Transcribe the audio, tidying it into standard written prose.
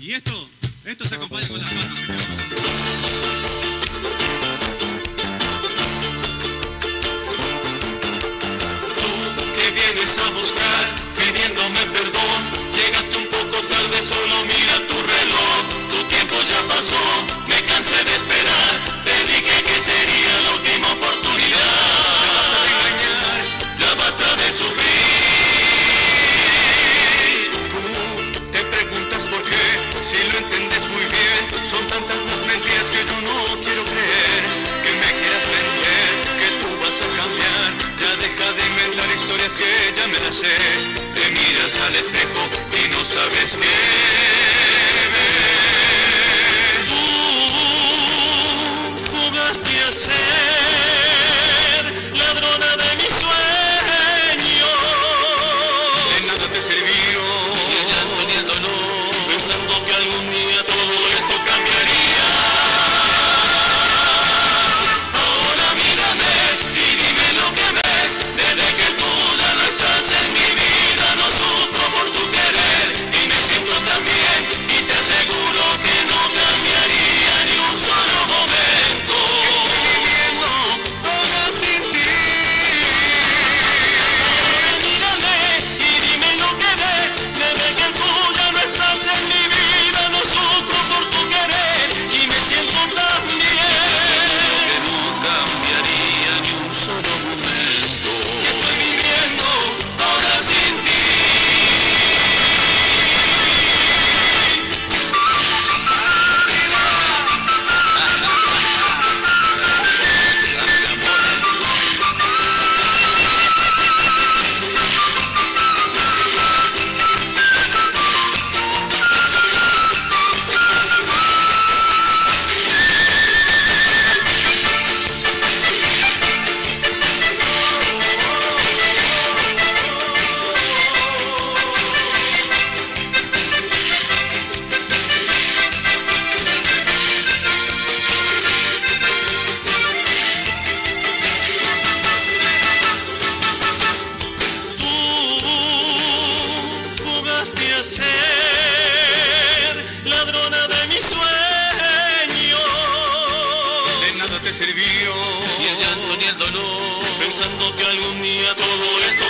Y esto se acompaña con las palmas. Tú que vienes a buscar, pidiéndome perdón, llegaste un poco tarde, solo mira tu reloj. Tu tiempo ya pasó, me cansé de esperar, te dije que sería la última oportunidad. Ya basta de engañar, ya basta de sufrir. Tú te preguntas por qué, si lo entiendes muy bien, son tantas las mentiras que yo no quiero creer. Que me quieras vender, que tú vas a cambiar, ya deja de inventar historias que ya me las sé. Te miras al espejo y no sabes qué. Jugaste a ser ladrona de mis sueños. De nada te sirvió, brillando en el dolor, pensando que algún día todo esto cambiaría. Ahora mírame y dime lo que ves. Desde que tú ya no estás en mi vida, no sufro por tu querer y me siento tan bien. Y te aseguro que no cambiaría ni un solo momento. Sirvió, ni el llanto ni el dolor, pensando que algún día todo esto